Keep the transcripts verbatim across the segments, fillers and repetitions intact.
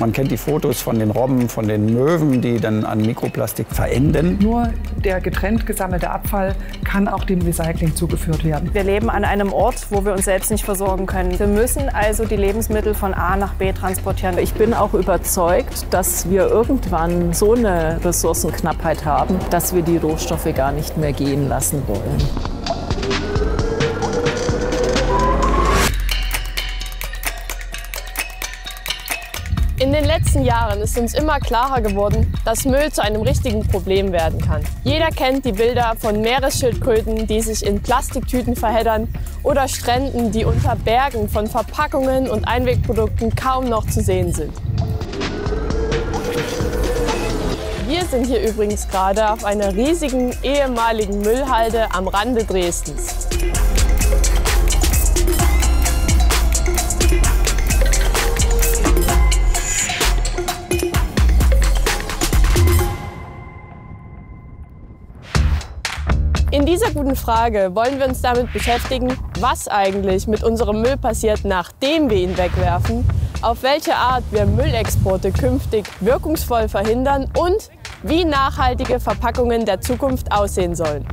Man kennt die Fotos von den Robben, von den Möwen, die dann an Mikroplastik verenden. Nur der getrennt gesammelte Abfall kann auch dem Recycling zugeführt werden. Wir leben an einem Ort, wo wir uns selbst nicht versorgen können. Wir müssen also die Lebensmittel von A nach B transportieren. Ich bin auch überzeugt, dass wir irgendwann so eine Ressourcenknappheit haben, dass wir die Rohstoffe gar nicht mehr gehen lassen wollen. In den letzten Jahren ist uns immer klarer geworden, dass Müll zu einem richtigen Problem werden kann. Jeder kennt die Bilder von Meeresschildkröten, die sich in Plastiktüten verheddern, oder Stränden, die unter Bergen von Verpackungen und Einwegprodukten kaum noch zu sehen sind. Wir sind hier übrigens gerade auf einer riesigen ehemaligen Müllhalde am Rande Dresdens. In dieser guten Frage wollen wir uns damit beschäftigen, was eigentlich mit unserem Müll passiert, nachdem wir ihn wegwerfen, auf welche Art wir Müllexporte künftig wirkungsvoll verhindern und wie nachhaltige Verpackungen der Zukunft aussehen sollen.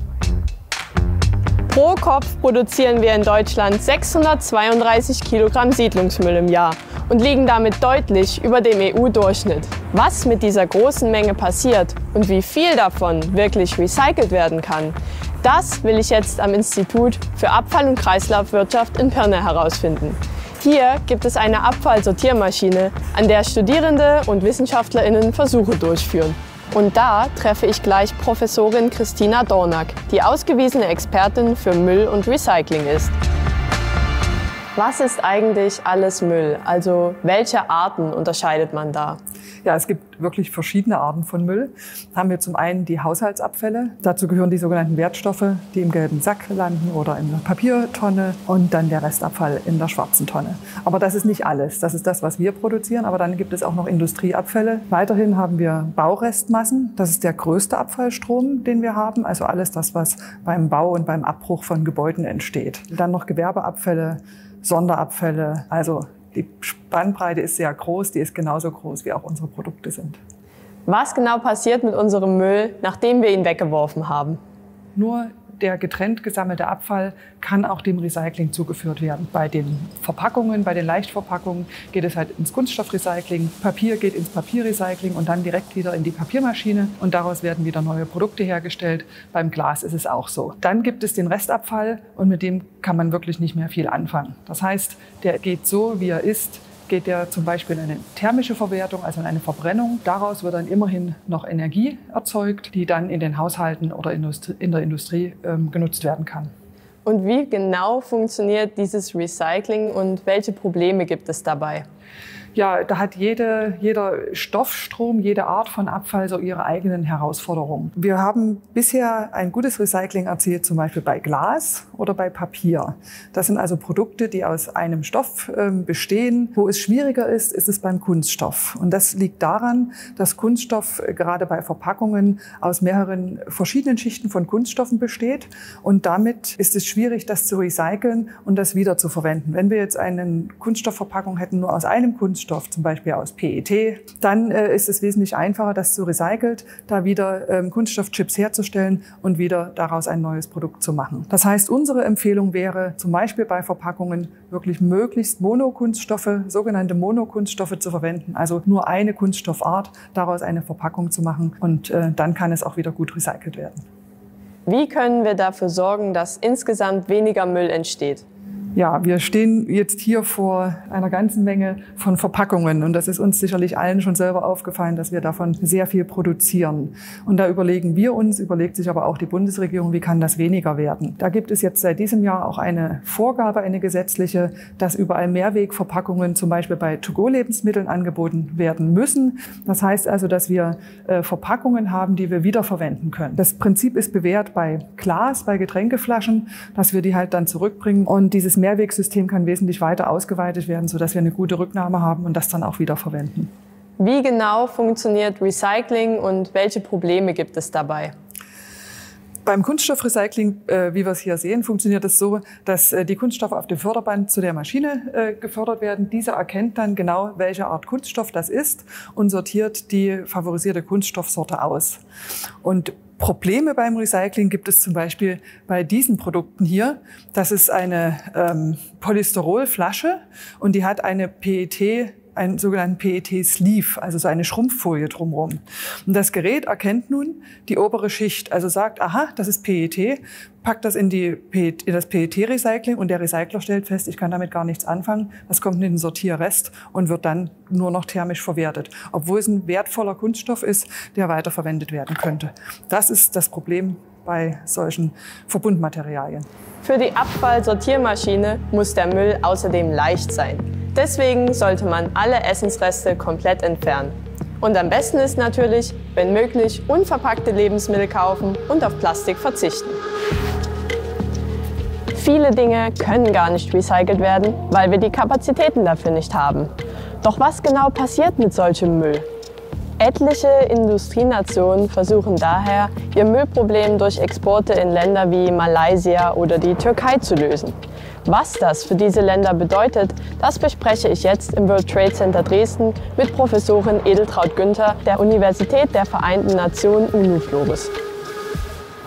Pro Kopf produzieren wir in Deutschland sechshundertzweiunddreißig Kilogramm Siedlungsmüll im Jahr und liegen damit deutlich über dem E U-Durchschnitt. Was mit dieser großen Menge passiert und wie viel davon wirklich recycelt werden kann, das will ich jetzt am Institut für Abfall- und Kreislaufwirtschaft in Pirna herausfinden. Hier gibt es eine Abfallsortiermaschine, an der Studierende und WissenschaftlerInnen Versuche durchführen. Und da treffe ich gleich Professorin Christina Dornack, die ausgewiesene Expertin für Müll und Recycling ist. Was ist eigentlich alles Müll? Also welche Arten unterscheidet man da? Ja, es gibt wirklich verschiedene Arten von Müll. Da haben wir zum einen die Haushaltsabfälle. Dazu gehören die sogenannten Wertstoffe, die im gelben Sack landen oder in der Papiertonne, und dann der Restabfall in der schwarzen Tonne. Aber das ist nicht alles. Das ist das, was wir produzieren. Aber dann gibt es auch noch Industrieabfälle. Weiterhin haben wir Baurestmassen. Das ist der größte Abfallstrom, den wir haben. Also alles das, was beim Bau und beim Abbruch von Gebäuden entsteht. Dann noch Gewerbeabfälle, Sonderabfälle. Also die Spannbreite ist sehr groß, die ist genauso groß, wie auch unsere Produkte sind. Was genau passiert mit unserem Müll, nachdem wir ihn weggeworfen haben? Nur der getrennt gesammelte Abfall kann auch dem Recycling zugeführt werden. Bei den Verpackungen, bei den Leichtverpackungen geht es halt ins Kunststoffrecycling, Papier geht ins Papierrecycling und dann direkt wieder in die Papiermaschine, und daraus werden wieder neue Produkte hergestellt. Beim Glas ist es auch so. Dann gibt es den Restabfall, und mit dem kann man wirklich nicht mehr viel anfangen. Das heißt, der geht so, wie er ist. Geht der zum Beispiel in eine thermische Verwertung, also in eine Verbrennung. Daraus wird dann immerhin noch Energie erzeugt, die dann in den Haushalten oder in der Industrie ähm, genutzt werden kann. Und wie genau funktioniert dieses Recycling und welche Probleme gibt es dabei? Ja, da hat jede, jeder Stoffstrom, jede Art von Abfall so ihre eigenen Herausforderungen. Wir haben bisher ein gutes Recycling erzielt, zum Beispiel bei Glas oder bei Papier. Das sind also Produkte, die aus einem Stoff bestehen. Wo es schwieriger ist, ist es beim Kunststoff. Und das liegt daran, dass Kunststoff gerade bei Verpackungen aus mehreren verschiedenen Schichten von Kunststoffen besteht. Und damit ist es schwierig, das zu recyceln und das wieder zu verwenden. Wenn wir jetzt eine Kunststoffverpackung hätten, nur aus einem Kunststoff, zum Beispiel aus P E T, dann äh, ist es wesentlich einfacher, das zu recyceln, da wieder ähm, Kunststoffchips herzustellen und wieder daraus ein neues Produkt zu machen. Das heißt, unsere Empfehlung wäre, zum Beispiel bei Verpackungen wirklich möglichst Monokunststoffe, sogenannte Monokunststoffe zu verwenden, also nur eine Kunststoffart, daraus eine Verpackung zu machen, und äh, dann kann es auch wieder gut recycelt werden. Wie können wir dafür sorgen, dass insgesamt weniger Müll entsteht? Ja, wir stehen jetzt hier vor einer ganzen Menge von Verpackungen, und das ist uns sicherlich allen schon selber aufgefallen, dass wir davon sehr viel produzieren. Und da überlegen wir uns, überlegt sich aber auch die Bundesregierung, wie kann das weniger werden. Da gibt es jetzt seit diesem Jahr auch eine Vorgabe, eine gesetzliche, dass überall Mehrwegverpackungen zum Beispiel bei To-Go-Lebensmitteln angeboten werden müssen. Das heißt also, dass wir Verpackungen haben, die wir wiederverwenden können. Das Prinzip ist bewährt bei Glas, bei Getränkeflaschen, dass wir die halt dann zurückbringen, und dieses Das Mehrwegsystem kann wesentlich weiter ausgeweitet werden, sodass wir eine gute Rücknahme haben und das dann auch wieder verwenden. Wie genau funktioniert Recycling und welche Probleme gibt es dabei? Beim Kunststoffrecycling, äh, wie wir es hier sehen, funktioniert es so, dass äh, die Kunststoffe auf dem Förderband zu der Maschine äh, gefördert werden. Dieser erkennt dann genau, welche Art Kunststoff das ist und sortiert die favorisierte Kunststoffsorte aus. Und Probleme beim Recycling gibt es zum Beispiel bei diesen Produkten hier. Das ist eine ähm, Polystyrolflasche und die hat eine P E T, einen sogenannten P E T-Sleeve, also so eine Schrumpffolie drumherum. Und das Gerät erkennt nun die obere Schicht, also sagt, aha, das ist P E T, packt das in, die P E T, in das P E T-Recycling und der Recycler stellt fest, ich kann damit gar nichts anfangen, das kommt in den Sortierrest und wird dann nur noch thermisch verwertet, obwohl es ein wertvoller Kunststoff ist, der weiterverwendet werden könnte. Das ist das Problem bei solchen Verbundmaterialien. Für die Abfallsortiermaschine muss der Müll außerdem leicht sein. Deswegen sollte man alle Essensreste komplett entfernen. Und am besten ist natürlich, wenn möglich, unverpackte Lebensmittel kaufen und auf Plastik verzichten. Viele Dinge können gar nicht recycelt werden, weil wir die Kapazitäten dafür nicht haben. Doch was genau passiert mit solchem Müll? Etliche Industrienationen versuchen daher, ihr Müllproblem durch Exporte in Länder wie Malaysia oder die Türkei zu lösen. Was das für diese Länder bedeutet, das bespreche ich jetzt im World Trade Center Dresden mit Professorin Edeltraud Günther der Universität der Vereinten Nationen U N U Flores.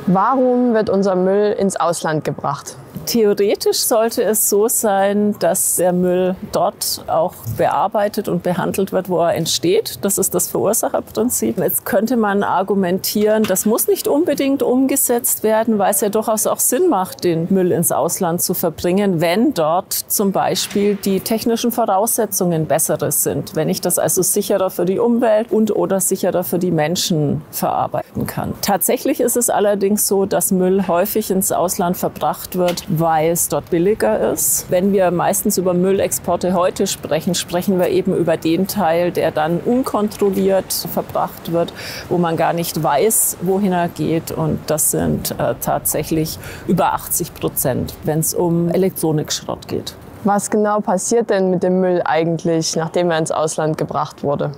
Warum wird unser Müll ins Ausland gebracht? Theoretisch sollte es so sein, dass der Müll dort auch bearbeitet und behandelt wird, wo er entsteht. Das ist das Verursacherprinzip. Jetzt könnte man argumentieren, das muss nicht unbedingt umgesetzt werden, weil es ja durchaus auch Sinn macht, den Müll ins Ausland zu verbringen, wenn dort zum Beispiel die technischen Voraussetzungen bessere sind, wenn ich das also sicherer für die Umwelt und oder sicherer für die Menschen verarbeiten kann. Tatsächlich ist es allerdings so, dass Müll häufig ins Ausland verbracht wird, weil es dort billiger ist. Wenn wir meistens über Müllexporte heute sprechen, sprechen wir eben über den Teil, der dann unkontrolliert verbracht wird, wo man gar nicht weiß, wohin er geht. Und das sind äh, tatsächlich über achtzig Prozent, wenn es um Elektronikschrott geht. Was genau passiert denn mit dem Müll eigentlich, nachdem er ins Ausland gebracht wurde?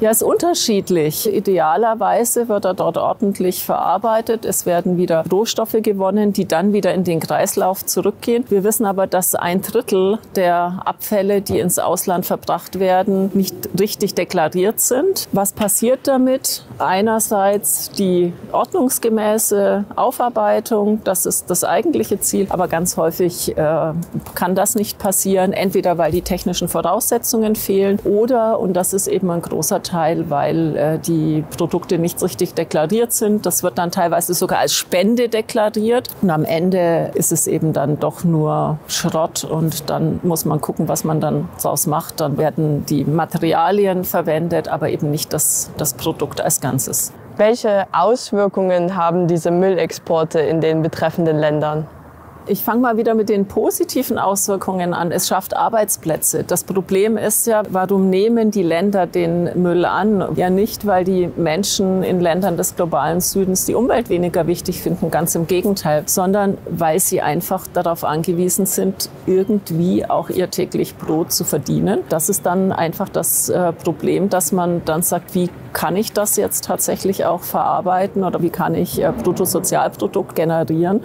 Ja, es ist unterschiedlich. Idealerweise wird er dort ordentlich verarbeitet. Es werden wieder Rohstoffe gewonnen, die dann wieder in den Kreislauf zurückgehen. Wir wissen aber, dass ein Drittel der Abfälle, die ins Ausland verbracht werden, nicht richtig deklariert sind. Was passiert damit? Einerseits die ordnungsgemäße Aufarbeitung, das ist das eigentliche Ziel. Aber ganz häufig äh, kann das nicht passieren, entweder weil die technischen Voraussetzungen fehlen oder, und das ist eben ein großer Teil, Teil, weil äh, die Produkte nicht richtig deklariert sind. Das wird dann teilweise sogar als Spende deklariert. Und am Ende ist es eben dann doch nur Schrott und dann muss man gucken, was man dann draus macht. Dann werden die Materialien verwendet, aber eben nicht das, das Produkt als Ganzes. Welche Auswirkungen haben diese Müllexporte in den betreffenden Ländern? Ich fange mal wieder mit den positiven Auswirkungen an. Es schafft Arbeitsplätze. Das Problem ist ja, warum nehmen die Länder den Müll an? Ja, nicht, weil die Menschen in Ländern des globalen Südens die Umwelt weniger wichtig finden, ganz im Gegenteil, sondern weil sie einfach darauf angewiesen sind, irgendwie auch ihr täglich Brot zu verdienen. Das ist dann einfach das Problem, dass man dann sagt, wie kann ich das jetzt tatsächlich auch verarbeiten oder wie kann ich Bruttosozialprodukt generieren?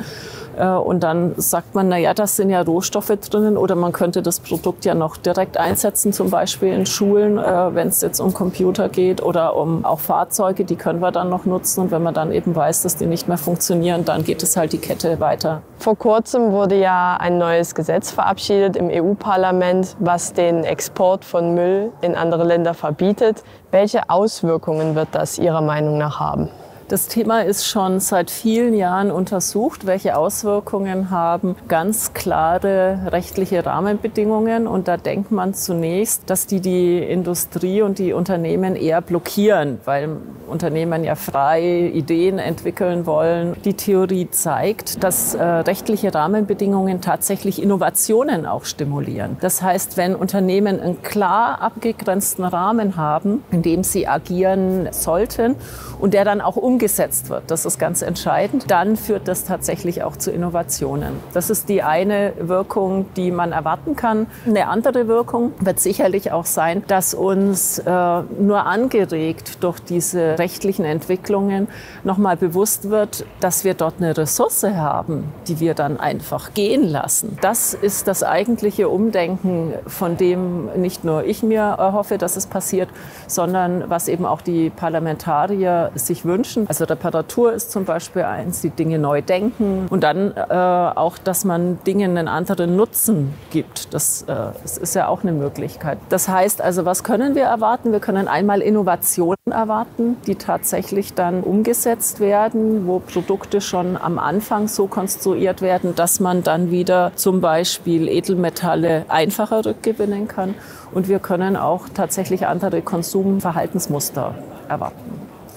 Und dann sagt man, naja, das sind ja Rohstoffe drinnen oder man könnte das Produkt ja noch direkt einsetzen, zum Beispiel in Schulen, wenn es jetzt um Computer geht oder um auch Fahrzeuge, die können wir dann noch nutzen. Und wenn man dann eben weiß, dass die nicht mehr funktionieren, dann geht es halt die Kette weiter. Vor kurzem wurde ja ein neues Gesetz verabschiedet im E U Parlament, was den Export von Müll in andere Länder verbietet. Welche Auswirkungen wird das Ihrer Meinung nach haben? Das Thema ist schon seit vielen Jahren untersucht, welche Auswirkungen haben ganz klare rechtliche Rahmenbedingungen. Und da denkt man zunächst, dass die die Industrie und die Unternehmen eher blockieren, weil Unternehmen ja frei Ideen entwickeln wollen. Die Theorie zeigt, dass äh, rechtliche Rahmenbedingungen tatsächlich Innovationen auch stimulieren. Das heißt, wenn Unternehmen einen klar abgegrenzten Rahmen haben, in dem sie agieren sollten und der dann auch umgesetzt umgesetzt wird, das ist ganz entscheidend, dann führt das tatsächlich auch zu Innovationen. Das ist die eine Wirkung, die man erwarten kann. Eine andere Wirkung wird sicherlich auch sein, dass uns äh, nur angeregt durch diese rechtlichen Entwicklungen nochmal bewusst wird, dass wir dort eine Ressource haben, die wir dann einfach gehen lassen. Das ist das eigentliche Umdenken, von dem nicht nur ich mir erhoffe, dass es passiert, sondern was eben auch die Parlamentarier sich wünschen. Also Reparatur ist zum Beispiel eins, die Dinge neu denken und dann äh, auch, dass man Dingen einen anderen Nutzen gibt. Das, äh, das ist ja auch eine Möglichkeit. Das heißt also, was können wir erwarten? Wir können einmal Innovationen erwarten, die tatsächlich dann umgesetzt werden, wo Produkte schon am Anfang so konstruiert werden, dass man dann wieder zum Beispiel Edelmetalle einfacher rückgewinnen kann. Und wir können auch tatsächlich andere Konsumverhaltensmuster erwarten.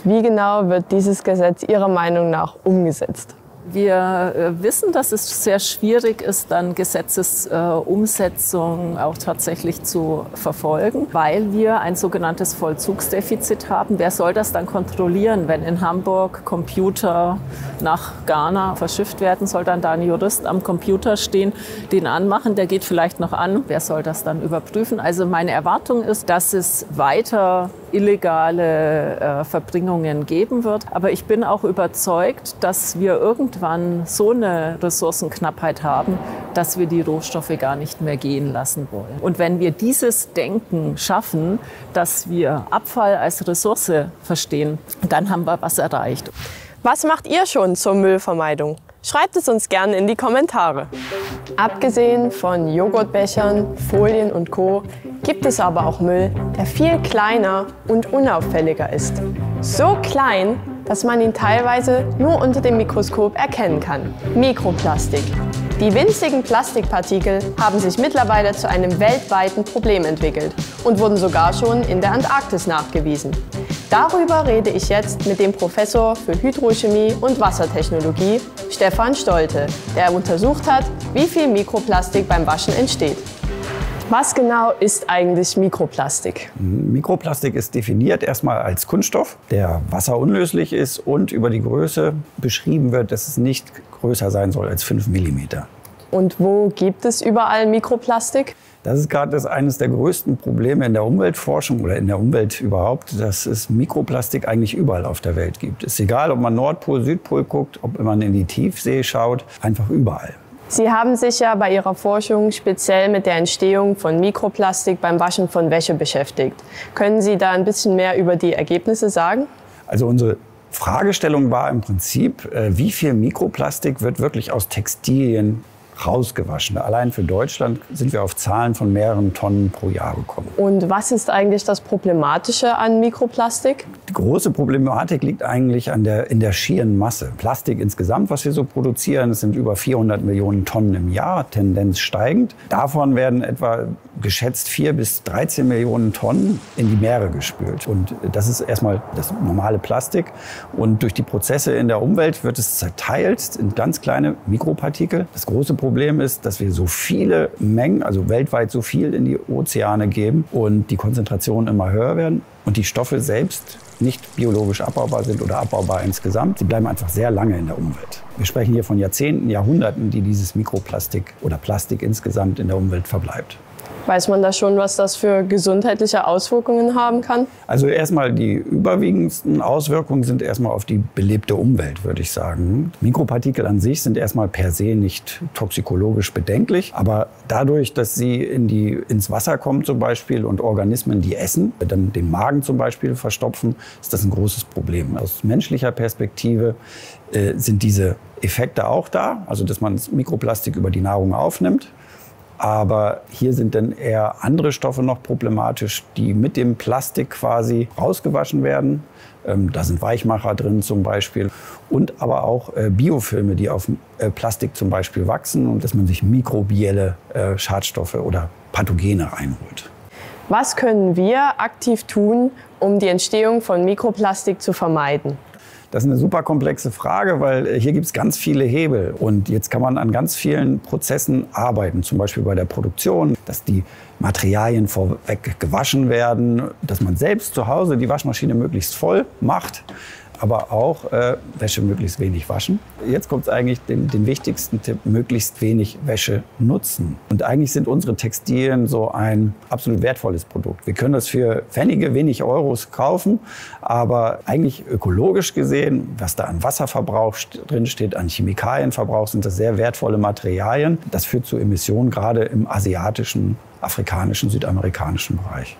Wie genau wird dieses Gesetz Ihrer Meinung nach umgesetzt? Wir wissen, dass es sehr schwierig ist, dann Gesetzesumsetzung auch tatsächlich zu verfolgen, weil wir ein sogenanntes Vollzugsdefizit haben. Wer soll das dann kontrollieren, wenn in Hamburg Computer nach Ghana verschifft werden? Soll dann da ein Jurist am Computer stehen, den anmachen, der geht vielleicht noch an. Wer soll das dann überprüfen? Also meine Erwartung ist, dass es weiter illegale äh, Verbringungen geben wird. Aber ich bin auch überzeugt, dass wir irgendwann so eine Ressourcenknappheit haben, dass wir die Rohstoffe gar nicht mehr gehen lassen wollen. Und wenn wir dieses Denken schaffen, dass wir Abfall als Ressource verstehen, dann haben wir was erreicht. Was macht ihr schon zur Müllvermeidung? Schreibt es uns gerne in die Kommentare. Abgesehen von Joghurtbechern, Folien und Co. gibt es aber auch Müll, der viel kleiner und unauffälliger ist. So klein, dass man ihn teilweise nur unter dem Mikroskop erkennen kann. Mikroplastik. Die winzigen Plastikpartikel haben sich mittlerweile zu einem weltweiten Problem entwickelt und wurden sogar schon in der Antarktis nachgewiesen. Darüber rede ich jetzt mit dem Professor für Hydrochemie und Wassertechnologie, Stefan Stolte, der untersucht hat, wie viel Mikroplastik beim Waschen entsteht. Was genau ist eigentlich Mikroplastik? Mikroplastik ist definiert erstmal als Kunststoff, der wasserunlöslich ist und über die Größe beschrieben wird, dass es nicht größer sein soll als fünf Millimeter. Und wo gibt es überall Mikroplastik? Das ist gerade das eines der größten Probleme in der Umweltforschung oder in der Umwelt überhaupt, dass es Mikroplastik eigentlich überall auf der Welt gibt. Ist egal, ob man Nordpol, Südpol guckt, ob man in die Tiefsee schaut, einfach überall. Sie haben sich ja bei Ihrer Forschung speziell mit der Entstehung von Mikroplastik beim Waschen von Wäsche beschäftigt. Können Sie da ein bisschen mehr über die Ergebnisse sagen? Also unsere Fragestellung war im Prinzip, wie viel Mikroplastik wird wirklich aus Textilien rausgewaschen? Allein für Deutschland sind wir auf Zahlen von mehreren Tonnen pro Jahr gekommen. Und was ist eigentlich das Problematische an Mikroplastik? Die große Problematik liegt eigentlich an der, in der schieren Masse. Plastik insgesamt, was wir so produzieren, das sind über vierhundert Millionen Tonnen im Jahr, Tendenz steigend. Davon werden etwa geschätzt vier bis dreizehn Millionen Tonnen in die Meere gespült. Und das ist erstmal das normale Plastik. Und durch die Prozesse in der Umwelt wird es zerteilt in ganz kleine Mikropartikel. Das große Problem ist, dass wir so viele Mengen, also weltweit so viel in die Ozeane geben und die Konzentrationen immer höher werden und die Stoffe selbst nicht biologisch abbaubar sind oder abbaubar insgesamt. Sie bleiben einfach sehr lange in der Umwelt. Wir sprechen hier von Jahrzehnten, Jahrhunderten, die dieses Mikroplastik oder Plastik insgesamt in der Umwelt verbleibt. Weiß man da schon, was das für gesundheitliche Auswirkungen haben kann? Also erstmal die überwiegendsten Auswirkungen sind erstmal auf die belebte Umwelt, würde ich sagen. Mikropartikel an sich sind erstmal per se nicht toxikologisch bedenklich, aber dadurch, dass sie in die, ins Wasser kommen zum Beispiel und Organismen, die essen, dann den Magen zum Beispiel verstopfen, ist das ein großes Problem. Aus menschlicher Perspektive äh, sind diese Effekte auch da, also dass man das Mikroplastik über die Nahrung aufnimmt. Aber hier sind dann eher andere Stoffe noch problematisch, die mit dem Plastik quasi rausgewaschen werden. Ähm, da sind Weichmacher drin zum Beispiel und aber auch äh, Biofilme, die auf äh, Plastik zum Beispiel wachsen und dass man sich mikrobielle äh, Schadstoffe oder Pathogene reinholt. Was können wir aktiv tun, um die Entstehung von Mikroplastik zu vermeiden? Das ist eine super komplexe Frage, weil hier gibt es ganz viele Hebel und jetzt kann man an ganz vielen Prozessen arbeiten, zum Beispiel bei der Produktion, dass die Materialien vorweg gewaschen werden, dass man selbst zu Hause die Waschmaschine möglichst voll macht. aber auch äh, Wäsche möglichst wenig waschen. Jetzt kommt es eigentlich den, den wichtigsten Tipp, möglichst wenig Wäsche nutzen. Und eigentlich sind unsere Textilien so ein absolut wertvolles Produkt. Wir können das für Pfennige, wenig Euros kaufen, aber eigentlich ökologisch gesehen, was da an Wasserverbrauch drin steht, an Chemikalienverbrauch, sind das sehr wertvolle Materialien. Das führt zu Emissionen, gerade im asiatischen, afrikanischen, südamerikanischen Bereich.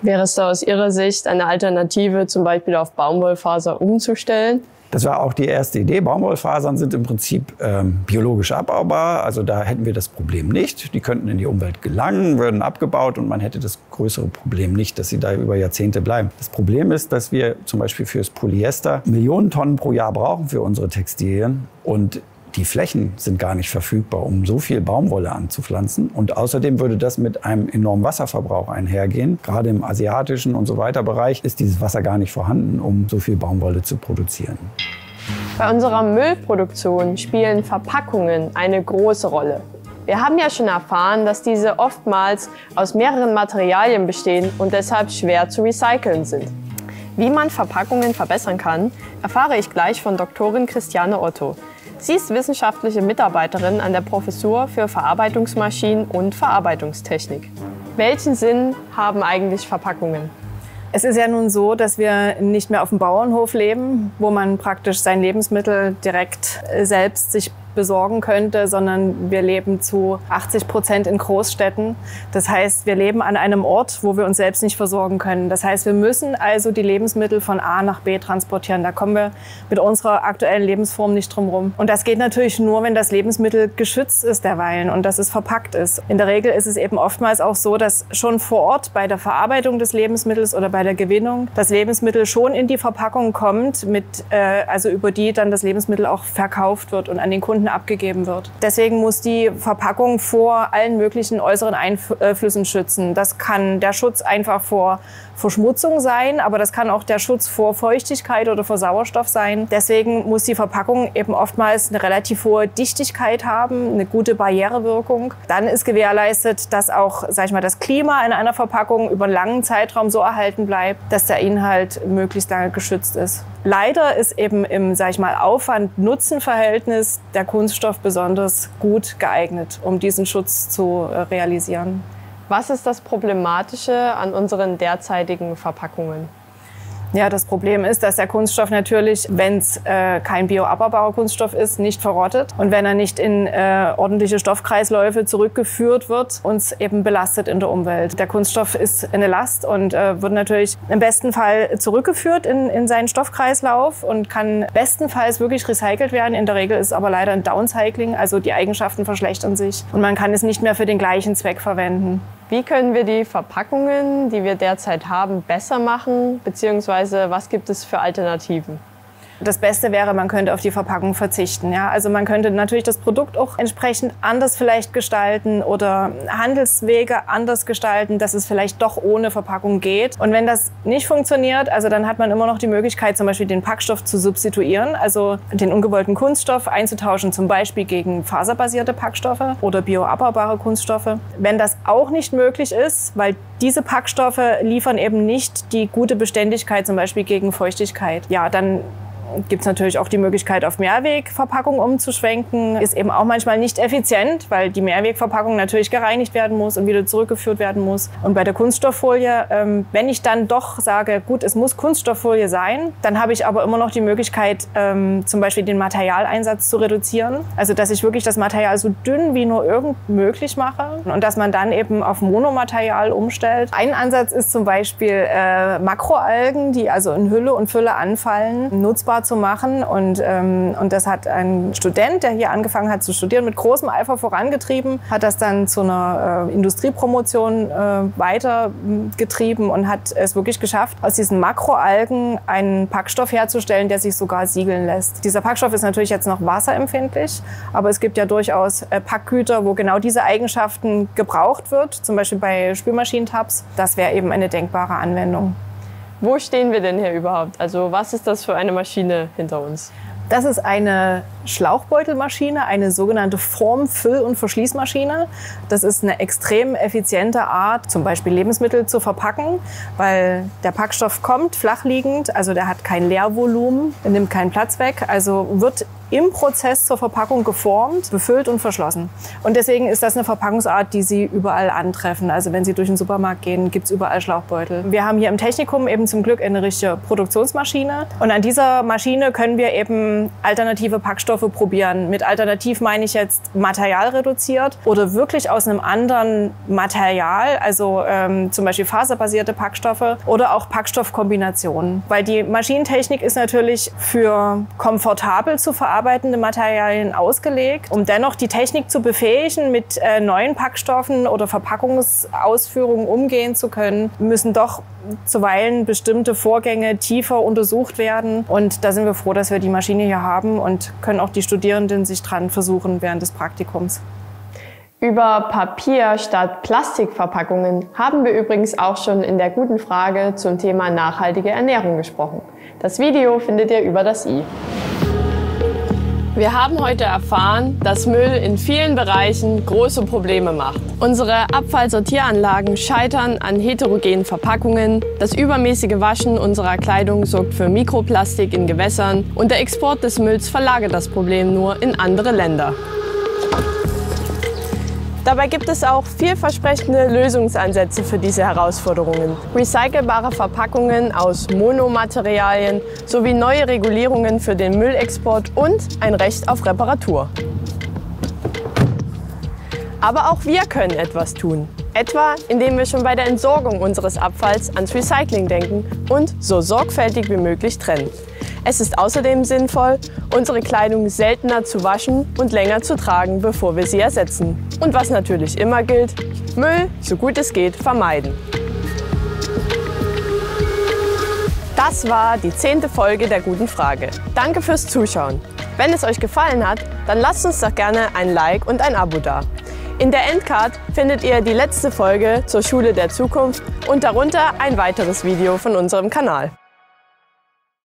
Wäre es da aus Ihrer Sicht eine Alternative, zum Beispiel auf Baumwollfaser umzustellen? Das war auch die erste Idee. Baumwollfasern sind im Prinzip ähm, biologisch abbaubar. Also da hätten wir das Problem nicht. Die könnten in die Umwelt gelangen, würden abgebaut und man hätte das größere Problem nicht, dass sie da über Jahrzehnte bleiben. Das Problem ist, dass wir zum Beispiel fürs Polyester Millionen Tonnen pro Jahr brauchen für unsere Textilien. Und die Flächen sind gar nicht verfügbar, um so viel Baumwolle anzupflanzen. Und außerdem würde das mit einem enormen Wasserverbrauch einhergehen. Gerade im asiatischen und so weiter Bereich ist dieses Wasser gar nicht vorhanden, um so viel Baumwolle zu produzieren. Bei unserer Müllproduktion spielen Verpackungen eine große Rolle. Wir haben ja schon erfahren, dass diese oftmals aus mehreren Materialien bestehen und deshalb schwer zu recyceln sind. Wie man Verpackungen verbessern kann, erfahre ich gleich von Doktorin Christiane Otto. Sie ist wissenschaftliche Mitarbeiterin an der Professur für Verarbeitungsmaschinen und Verarbeitungstechnik. Welchen Sinn haben eigentlich Verpackungen? Es ist ja nun so, dass wir nicht mehr auf dem Bauernhof leben, wo man praktisch sein Lebensmittel direkt selbst sich besorgen könnte, sondern wir leben zu achtzig Prozent in Großstädten. Das heißt, wir leben an einem Ort, wo wir uns selbst nicht versorgen können. Das heißt, wir müssen also die Lebensmittel von A nach B transportieren. Da kommen wir mit unserer aktuellen Lebensform nicht drum rum. Und das geht natürlich nur, wenn das Lebensmittel geschützt ist derweilen und dass es verpackt ist. In der Regel ist es eben oftmals auch so, dass schon vor Ort bei der Verarbeitung des Lebensmittels oder bei der Gewinnung das Lebensmittel schon in die Verpackung kommt, mit, äh, also über die dann das Lebensmittel auch verkauft wird und an den Kunden abgegeben wird. Deswegen muss die Verpackung vor allen möglichen äußeren Einflüssen schützen. Das kann der Schutz einfach vor Verschmutzung sein, aber das kann auch der Schutz vor Feuchtigkeit oder vor Sauerstoff sein. Deswegen muss die Verpackung eben oftmals eine relativ hohe Dichtigkeit haben, eine gute Barrierewirkung. Dann ist gewährleistet, dass auch, sag ich mal, das Klima in einer Verpackung über einen langen Zeitraum so erhalten bleibt, dass der Inhalt möglichst lange geschützt ist. Leider ist eben im, sag ich mal, Aufwand-Nutzen-Verhältnis der Kunststoff besonders gut geeignet, um diesen Schutz zu realisieren. Was ist das Problematische an unseren derzeitigen Verpackungen? Ja, das Problem ist, dass der Kunststoff natürlich, wenn es äh, kein bioabbaubarer Kunststoff ist, nicht verrottet. Und wenn er nicht in äh, ordentliche Stoffkreisläufe zurückgeführt wird, uns eben belastet in der Umwelt. Der Kunststoff ist eine Last und äh, wird natürlich im besten Fall zurückgeführt in, in seinen Stoffkreislauf und kann bestenfalls wirklich recycelt werden. In der Regel ist es aber leider ein Downcycling, also die Eigenschaften verschlechtern sich und man kann es nicht mehr für den gleichen Zweck verwenden. Wie können wir die Verpackungen, die wir derzeit haben, besser machen? Beziehungsweise was gibt es für Alternativen? Das Beste wäre, man könnte auf die Verpackung verzichten. Ja? Also man könnte natürlich das Produkt auch entsprechend anders vielleicht gestalten oder Handelswege anders gestalten, dass es vielleicht doch ohne Verpackung geht. Und wenn das nicht funktioniert, also dann hat man immer noch die Möglichkeit, zum Beispiel den Packstoff zu substituieren, also den ungewollten Kunststoff einzutauschen, zum Beispiel gegen faserbasierte Packstoffe oder bioabbaubare Kunststoffe. Wenn das auch nicht möglich ist, weil diese Packstoffe liefern eben nicht die gute Beständigkeit, zum Beispiel gegen Feuchtigkeit, ja, dann gibt es natürlich auch die Möglichkeit, auf Mehrwegverpackung umzuschwenken. Ist eben auch manchmal nicht effizient, weil die Mehrwegverpackung natürlich gereinigt werden muss und wieder zurückgeführt werden muss. Und bei der Kunststofffolie, ähm, wenn ich dann doch sage, gut, es muss Kunststofffolie sein, dann habe ich aber immer noch die Möglichkeit, ähm, zum Beispiel den Materialeinsatz zu reduzieren. Also, dass ich wirklich das Material so dünn wie nur irgend möglich mache und dass man dann eben auf Monomaterial umstellt. Ein Ansatz ist zum Beispiel äh, Makroalgen, die also in Hülle und Fülle anfallen, nutzbar zu machen. Und, ähm, und das hat ein Student, der hier angefangen hat zu studieren, mit großem Eifer vorangetrieben, hat das dann zu einer äh, Industriepromotion äh, weitergetrieben und hat es wirklich geschafft, aus diesen Makroalgen einen Packstoff herzustellen, der sich sogar siegeln lässt. Dieser Packstoff ist natürlich jetzt noch wasserempfindlich, aber es gibt ja durchaus äh, Packgüter, wo genau diese Eigenschaften gebraucht wird, zum Beispiel bei Spülmaschinentabs. Das wäre eben eine denkbare Anwendung. Wo stehen wir denn hier überhaupt? Also was ist das für eine Maschine hinter uns? Das ist eine Schlauchbeutelmaschine, eine sogenannte Form-, Füll- und Verschließmaschine. Das ist eine extrem effiziente Art, zum Beispiel Lebensmittel zu verpacken, weil der Packstoff kommt flachliegend, also der hat kein Leervolumen, der nimmt keinen Platz weg, also wird im Prozess zur Verpackung geformt, befüllt und verschlossen. Und deswegen ist das eine Verpackungsart, die Sie überall antreffen. Also wenn Sie durch den Supermarkt gehen, gibt es überall Schlauchbeutel. Wir haben hier im Technikum eben zum Glück eine richtige Produktionsmaschine. Und an dieser Maschine können wir eben alternative Packstoffe probieren. Mit alternativ meine ich jetzt Material reduziert oder wirklich aus einem anderen Material, also ähm, zum Beispiel faserbasierte Packstoffe oder auch Packstoffkombinationen. Weil die Maschinentechnik ist natürlich für komfortabel zu verarbeiten, Materialien ausgelegt, um dennoch die Technik zu befähigen, mit äh, neuen Packstoffen oder Verpackungsausführungen umgehen zu können, müssen doch zuweilen bestimmte Vorgänge tiefer untersucht werden. Und da sind wir froh, dass wir die Maschine hier haben und können auch die Studierenden sich dran versuchen während des Praktikums. Über Papier statt Plastikverpackungen haben wir übrigens auch schon in der guten Frage zum Thema nachhaltige Ernährung gesprochen. Das Video findet ihr über das i. Wir haben heute erfahren, dass Müll in vielen Bereichen große Probleme macht. Unsere Abfallsortieranlagen scheitern an heterogenen Verpackungen, das übermäßige Waschen unserer Kleidung sorgt für Mikroplastik in Gewässern und der Export des Mülls verlagert das Problem nur in andere Länder. Dabei gibt es auch vielversprechende Lösungsansätze für diese Herausforderungen. Recycelbare Verpackungen aus Monomaterialien sowie neue Regulierungen für den Müllexport und ein Recht auf Reparatur. Aber auch wir können etwas tun. Etwa, indem wir schon bei der Entsorgung unseres Abfalls ans Recycling denken und so sorgfältig wie möglich trennen. Es ist außerdem sinnvoll, unsere Kleidung seltener zu waschen und länger zu tragen, bevor wir sie ersetzen. Und was natürlich immer gilt, Müll, so gut es geht, vermeiden. Das war die zehnte Folge der Guten Frage. Danke fürs Zuschauen. Wenn es euch gefallen hat, dann lasst uns doch gerne ein Like und ein Abo da. In der Endcard findet ihr die letzte Folge zur Schule der Zukunft und darunter ein weiteres Video von unserem Kanal.